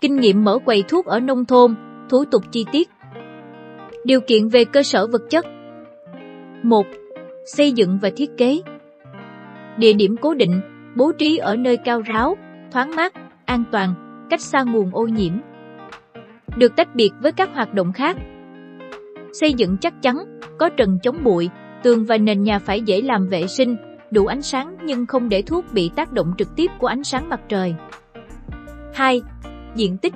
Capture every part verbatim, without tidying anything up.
Kinh nghiệm mở quầy thuốc ở nông thôn, thủ tục chi tiết. Điều kiện về cơ sở vật chất. Một. Xây dựng và thiết kế. Địa điểm cố định, bố trí ở nơi cao ráo, thoáng mát, an toàn, cách xa nguồn ô nhiễm. Được tách biệt với các hoạt động khác. Xây dựng chắc chắn, có trần chống bụi, tường và nền nhà phải dễ làm vệ sinh, đủ ánh sáng nhưng không để thuốc bị tác động trực tiếp của ánh sáng mặt trời. Hai. Diện tích.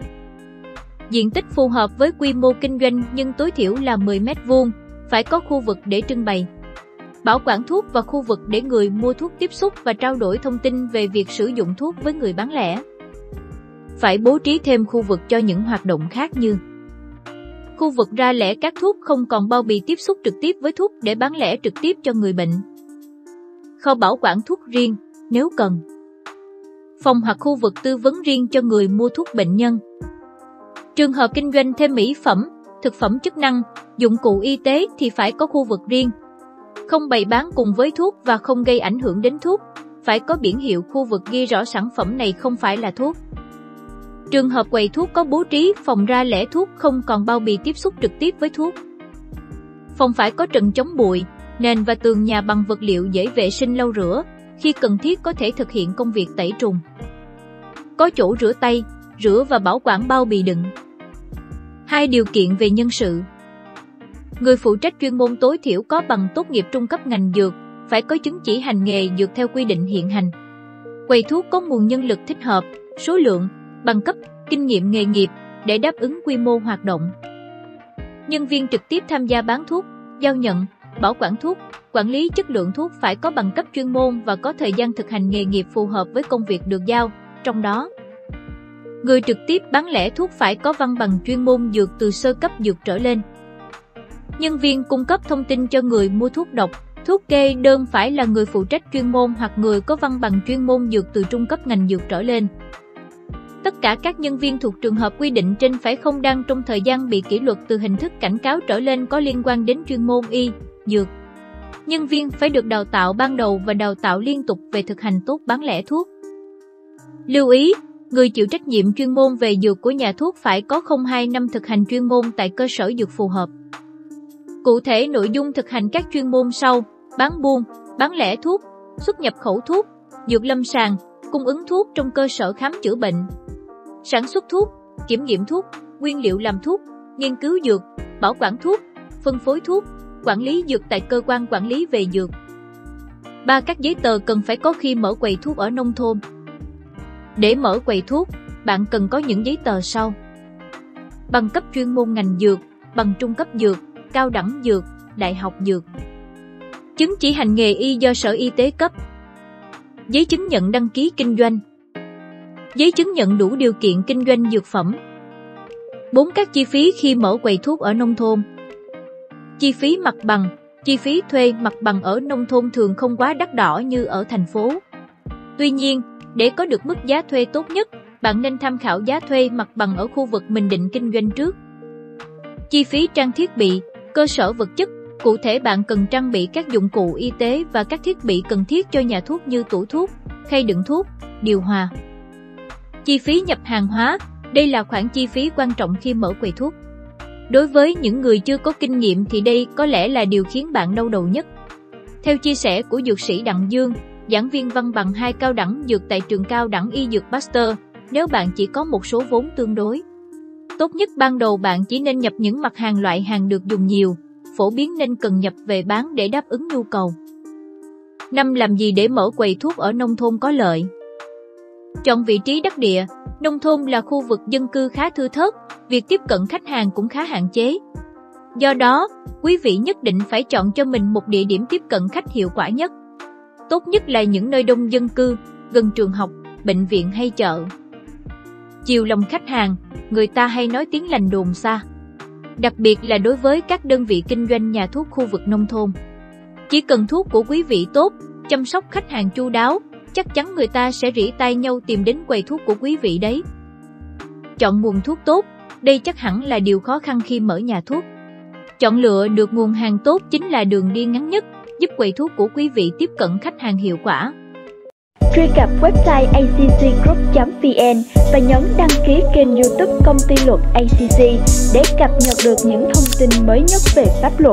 Diện tích phù hợp với quy mô kinh doanh nhưng tối thiểu là mười mét vuông, phải có khu vực để trưng bày, bảo quản thuốc và khu vực để người mua thuốc tiếp xúc và trao đổi thông tin về việc sử dụng thuốc với người bán lẻ. Phải bố trí thêm khu vực cho những hoạt động khác như khu vực ra lẻ các thuốc không còn bao bì tiếp xúc trực tiếp với thuốc để bán lẻ trực tiếp cho người bệnh, kho bảo quản thuốc riêng nếu cần, phòng hoặc khu vực tư vấn riêng cho người mua thuốc bệnh nhân. Trường hợp kinh doanh thêm mỹ phẩm, thực phẩm chức năng, dụng cụ y tế thì phải có khu vực riêng, không bày bán cùng với thuốc và không gây ảnh hưởng đến thuốc, phải có biển hiệu khu vực ghi rõ sản phẩm này không phải là thuốc. Trường hợp quầy thuốc có bố trí phòng ra lẻ thuốc không còn bao bì tiếp xúc trực tiếp với thuốc. Phòng phải có trần chống bụi, nền và tường nhà bằng vật liệu dễ vệ sinh lau rửa, khi cần thiết có thể thực hiện công việc tẩy trùng. Có chỗ rửa tay, rửa và bảo quản bao bì đựng. Hai. Điều kiện về nhân sự. Người phụ trách chuyên môn tối thiểu có bằng tốt nghiệp trung cấp ngành dược, phải có chứng chỉ hành nghề dược theo quy định hiện hành. Quầy thuốc có nguồn nhân lực thích hợp, số lượng, bằng cấp, kinh nghiệm nghề nghiệp để đáp ứng quy mô hoạt động. Nhân viên trực tiếp tham gia bán thuốc, giao nhận, bảo quản thuốc, quản lý chất lượng thuốc phải có bằng cấp chuyên môn và có thời gian thực hành nghề nghiệp phù hợp với công việc được giao, trong đó người trực tiếp bán lẻ thuốc phải có văn bằng chuyên môn dược từ sơ cấp dược trở lên. Nhân viên cung cấp thông tin cho người mua thuốc độc, thuốc kê đơn phải là người phụ trách chuyên môn hoặc người có văn bằng chuyên môn dược từ trung cấp ngành dược trở lên. Tất cả các nhân viên thuộc trường hợp quy định trên phải không đang trong thời gian bị kỷ luật từ hình thức cảnh cáo trở lên có liên quan đến chuyên môn y, dược. Nhân viên phải được đào tạo ban đầu và đào tạo liên tục về thực hành tốt bán lẻ thuốc. Lưu ý, người chịu trách nhiệm chuyên môn về dược của nhà thuốc phải có không phẩy hai năm thực hành chuyên môn tại cơ sở dược phù hợp. Cụ thể nội dung thực hành các chuyên môn sau: bán buôn, bán lẻ thuốc, xuất nhập khẩu thuốc, dược lâm sàng, cung ứng thuốc trong cơ sở khám chữa bệnh, sản xuất thuốc, kiểm nghiệm thuốc, nguyên liệu làm thuốc, nghiên cứu dược, bảo quản thuốc, phân phối thuốc, quản lý dược tại cơ quan quản lý về dược. Ba. Các giấy tờ cần phải có khi mở quầy thuốc ở nông thôn. Để mở quầy thuốc, bạn cần có những giấy tờ sau: bằng cấp chuyên môn ngành dược, bằng trung cấp dược, cao đẳng dược, đại học dược, chứng chỉ hành nghề y do Sở Y tế cấp, giấy chứng nhận đăng ký kinh doanh, giấy chứng nhận đủ điều kiện kinh doanh dược phẩm. Bốn. Các chi phí khi mở quầy thuốc ở nông thôn. Chi phí mặt bằng, chi phí thuê mặt bằng ở nông thôn thường không quá đắt đỏ như ở thành phố. Tuy nhiên, để có được mức giá thuê tốt nhất, bạn nên tham khảo giá thuê mặt bằng ở khu vực mình định kinh doanh trước. Chi phí trang thiết bị, cơ sở vật chất, cụ thể bạn cần trang bị các dụng cụ y tế và các thiết bị cần thiết cho nhà thuốc như tủ thuốc, khay đựng thuốc, điều hòa. Chi phí nhập hàng hóa, đây là khoản chi phí quan trọng khi mở quầy thuốc. Đối với những người chưa có kinh nghiệm thì đây có lẽ là điều khiến bạn đau đầu nhất. Theo chia sẻ của dược sĩ Đặng Dương, giảng viên văn bằng hai cao đẳng dược tại trường cao đẳng y dược Pasteur, nếu bạn chỉ có một số vốn tương đối, tốt nhất ban đầu bạn chỉ nên nhập những mặt hàng loại hàng được dùng nhiều, phổ biến nên cần nhập về bán để đáp ứng nhu cầu. Năm. Làm gì để mở quầy thuốc ở nông thôn có lợi? Chọn vị trí đắc địa, nông thôn là khu vực dân cư khá thưa thớt, việc tiếp cận khách hàng cũng khá hạn chế. Do đó, quý vị nhất định phải chọn cho mình một địa điểm tiếp cận khách hiệu quả nhất. Tốt nhất là những nơi đông dân cư, gần trường học, bệnh viện hay chợ. Chiều lòng khách hàng, người ta hay nói tiếng lành đồn xa. Đặc biệt là đối với các đơn vị kinh doanh nhà thuốc khu vực nông thôn. Chỉ cần thuốc của quý vị tốt, chăm sóc khách hàng chu đáo, chắc chắn người ta sẽ rỉ tai nhau tìm đến quầy thuốc của quý vị đấy. Chọn nguồn thuốc tốt, đây chắc hẳn là điều khó khăn khi mở nhà thuốc. Chọn lựa được nguồn hàng tốt chính là đường đi ngắn nhất, giúp quầy thuốc của quý vị tiếp cận khách hàng hiệu quả. truy cập website a c c group chấm v n và nhấn đăng ký kênh YouTube Công ty Luật a xê xê để cập nhật được những thông tin mới nhất về pháp luật.